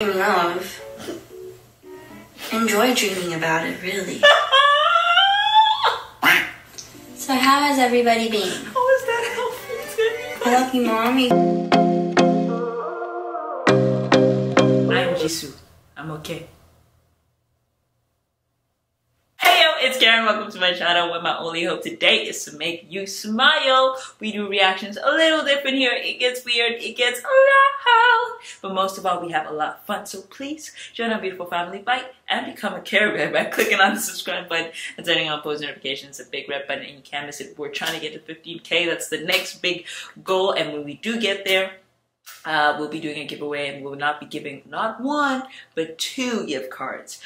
in love. Enjoy dreaming about it, really. So how has everybody been? How is that helpful to you? I love you, Mommy. I'm Jisoo. I'm okay. It's Karen, welcome to my channel where my only hope today is to make you smile. We do reactions a little different here. It gets weird, it gets loud, but most of all we have a lot of fun. So please join our beautiful family bite and become a Care Bear by clicking on the subscribe button and turning on post notifications, a big red button, and you can't miss it. We're trying to get to 15K. That's the next big goal, and when we do get there, we'll be doing a giveaway, and we'll not be giving not one but two gift cards.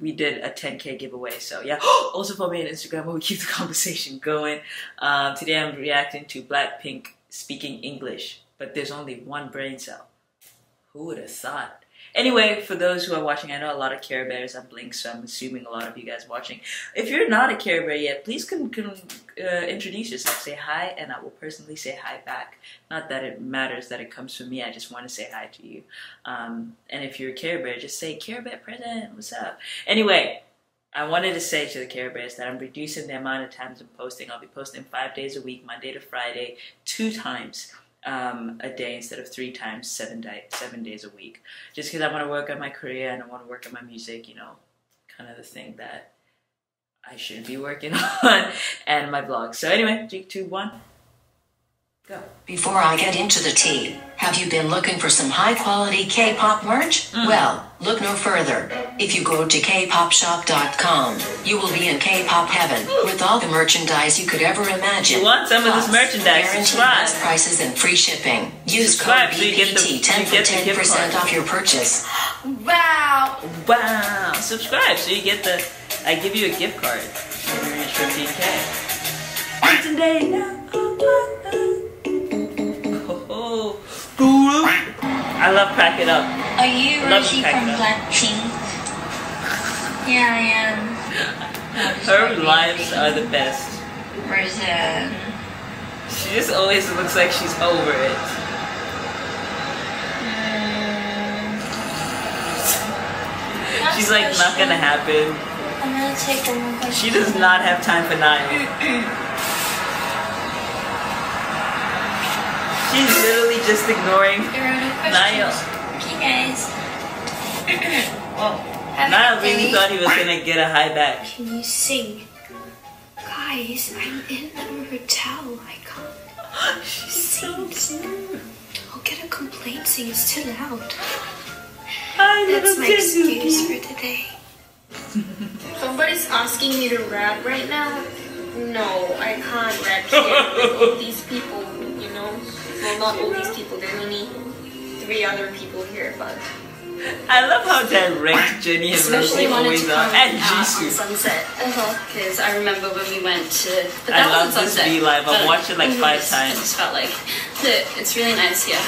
We did a 10K giveaway, so yeah. Also follow me on Instagram where we keep the conversation going. Today I'm reacting to Blackpink speaking English, but there's only one brain cell. Who would have thought? Anyway, for those who are watching, I know a lot of Care Bears on BLINKS, so I'm assuming a lot of you guys watching. If you're not a Care Bear yet, please introduce yourself, say hi, and I will personally say hi back. Not that it matters that it comes from me, I just want to say hi to you. And if you're a Care Bear, just say, Care Bear present, what's up? Anyway, I wanted to say to the Care Bears that I'm reducing the amount of times I'm posting. I'll be posting 5 days a week, Monday to Friday, 2 times. A day instead of 3 times, 7 days a week, just because I want to work on my career and I want to work on my music, you know, kind of the thing that I should be working on, and my blog. So anyway, 3, 2, 1, go. Before I get into the tea, have you been looking for some high quality K-pop merch? Well, look no further. If you go to kpopshop.com, you will be in K-pop heaven with all the merchandise you could ever imagine. You want some of this merchandise? Subscribe. Prices and free shipping. Use subscribe code BPT 10% off your purchase. Wow! Wow! Subscribe so you get the. I give you a gift card. We're gonna reach 15K. Today now. Oh, I love Crack It Up. Are you Rosie from Blackpink? Yeah, I am. Her lives are the best. Where's that? She just always looks like she's over it. She's like, not gonna happen. I'm gonna take one more question. She does not have time for Niall. She's literally just ignoring Niall. Okay, guys. Whoa. Niall really thought he was gonna get a high back. Can you sing? Guys, I'm in a hotel. I can't. She sings. I'll get a complaint saying it's too loud. That's my excuse for today. Somebody's asking me to rap right now. No, I can't rap shit with all these people, you know. Well, not all these people. There's only 3 other people here, but. I love how direct Jennie and Rosie always are, and Jisoo. Sunset, because I remember when we went to. But that I love this V-Live. I've watched it like 5 times. I just felt like it's really nice here.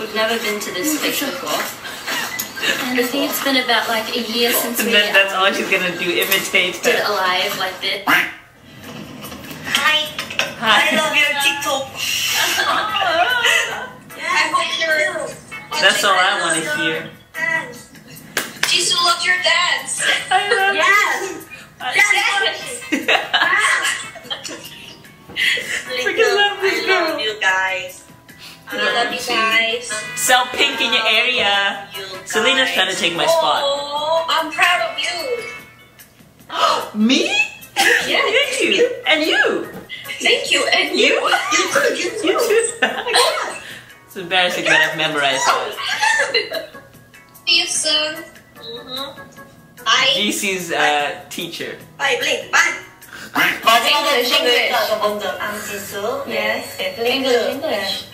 We've never been to this place before, and I think it's been about like a year since we. And that's all she's gonna do. Imitate. Did it live like this. Hi. Hi. I love your TikTok. Yeah, I hope you're. That's all I want to hear. Jisoo loves your dance. I love yes. Yes. Freaking love this girl. I love you guys. I love you guys. Sell pink in your area. Selena's trying to take my spot. Oh, I'm proud of you. Me? Yeah. Thank you. And you. Thank you. And you. You too. You too. You too. It's embarrassing that I've memorized it. See you soon. Jisoo's teacher. Bye, Blink. Bye. English, English. I'm Jisoo. Yes. English, English.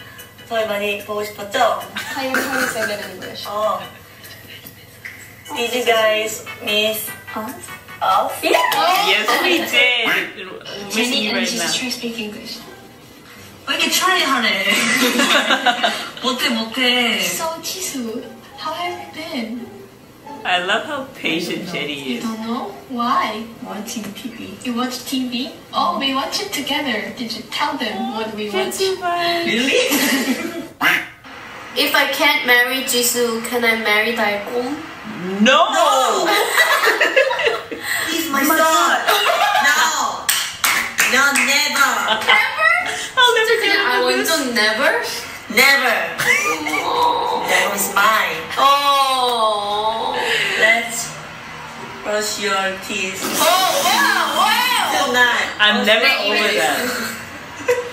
저희 많이 보고 싶었죠? I'm so good in English. Oh. Did you guys miss us? Us? Yeah. Yes, we did. Jennie and Jisoo try to speak English. 왜 이렇게 차이하네. 못해. So Jisoo, how have you been? I love how patient Jennie is. You don't know? Why? Watching TV. You watch TV? Oh, we watch it together. Did you tell them what we watch? Really? If I can't marry Jisoo, can I marry Daegong? No! No. He's my son! No! No, never! Never? I'll never do this! I want to never? Never! Oh. That was mine! Oh! Let's brush your teeth. Oh, wow! Wow! Tonight! I'm never over that.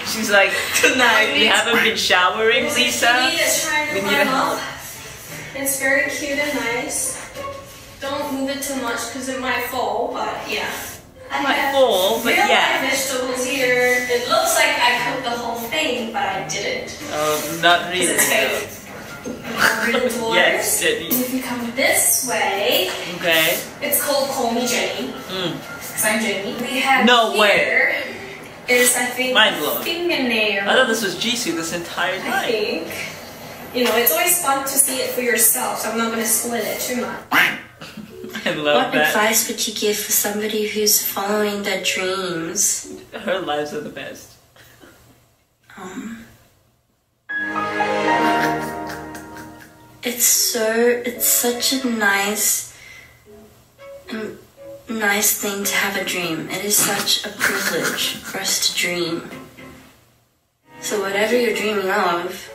She's like, tonight we haven't been showering, Lisa. We need a help. It's very cute and nice. Don't move it too much because it might fall, but yeah. It might fall, but yeah. I have vegetables here. It looks like I cooked the whole thing, but I didn't. Oh, not really. Yes, Jennie. If you come this way, okay. It's called Call Me Jennie. Because I'm Jennie. We have here. Is I think fingernail. I thought this was Jisoo this entire time. I think, you know, it's always fun to see it for yourself, so I'm not going to split it too much. I love that. What advice would you give for somebody who's following their dreams? Her lives are the best. It's such a nice thing to have a dream. It is such a privilege for us to dream. So whatever you're dreaming of,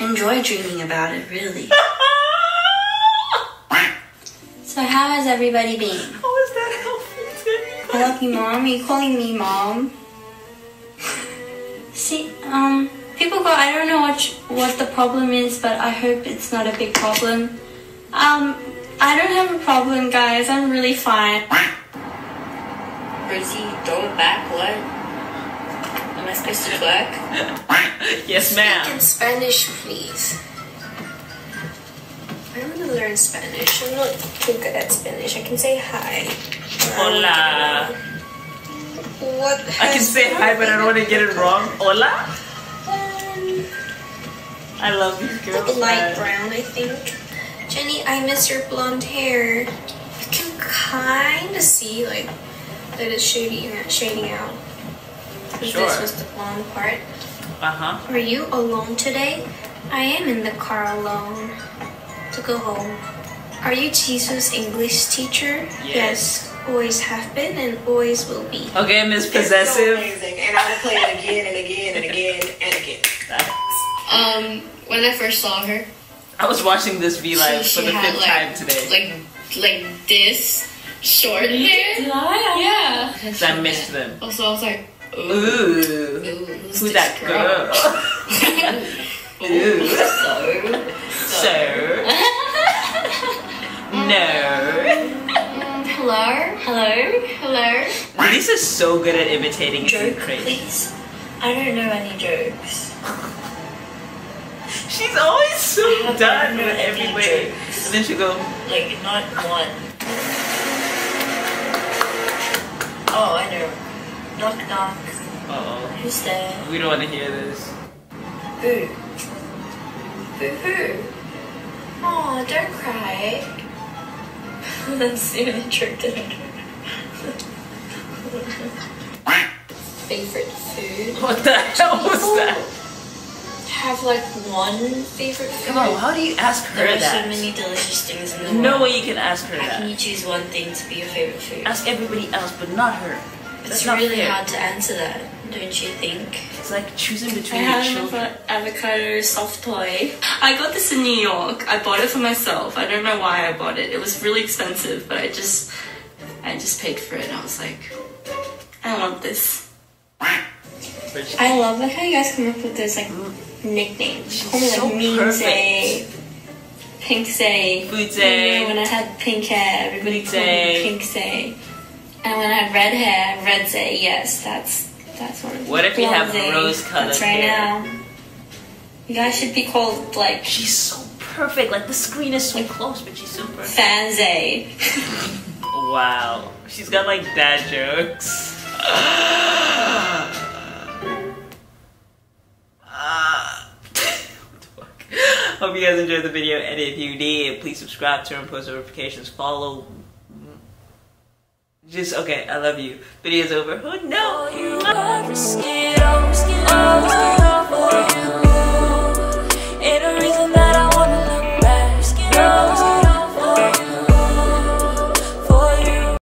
enjoy dreaming about it, really. So how has everybody been? How is that helpful to you? I love you, Mom. Are you calling me Mom? See, people go, I don't know what the problem is, but I hope it's not a big problem. I don't have a problem, guys. I'm really fine. Rosie, don't back what? Am I supposed to clack? Yes, ma'am. Speak in Spanish, please. I want to learn Spanish. I'm not too good at Spanish. I can say hi. Hola. What? I can say hi, but I don't want to get it wrong. Hola? I love these girls. Light brown, I think. Jennie, I miss your blonde hair. You can kind of see like that it's shading out. Sure. This was the blonde part. Uh-huh. Are you alone today? I am in the car alone to go home. Are you Jisoo's English teacher? Yes. Always have been and always will be. Okay, Miss Possessive. It's so amazing, and I will play it again and again and again and again. When I first saw her, I was watching this V-Live for the fifth time today. Like this short hair? Yeah. Because I missed them. Also, I was like, ooh. Who's that girl? Ooh. So. No. Hello? Lisa's so good at imitating. Joke, please. I don't know any jokes. She's always so done in every way. And then she'll go, like, not one. Oh, I know. Knock, knock. Uh-oh. Who's there? We don't want to hear this. Boo. Boo-hoo. Aw, don't cry. That's the only trick that I do. Favorite food? What the hell was that? Have like one favorite food. Come on, how do you ask her that? There are so many delicious things in the world. No way you can ask her that. How can you choose one thing to be your favorite food? Ask everybody else, but not her. It's really hard to answer that, don't you think? It's like choosing between your children. I have an avocado soft toy. I got this in New York. I bought it for myself. I don't know why I bought it. It was really expensive, but I just paid for it. I was like, I want this. I love how you guys come up with those like nicknames. She's so like mean say, pink say, food say. When I had pink hair, everybody called me pink say. And when I had red hair, red say. Yes, that's one of them. What if you have rose-colored hair? That's right now. You guys should be called like. She's so perfect. Like the screen is so close, but she's so perfect. Fanzay. Wow, she's got like dad jokes. Hope you guys enjoyed the video, and if you did, please subscribe, turn on post notifications, follow. Okay, I love you. Video's over. Oh no!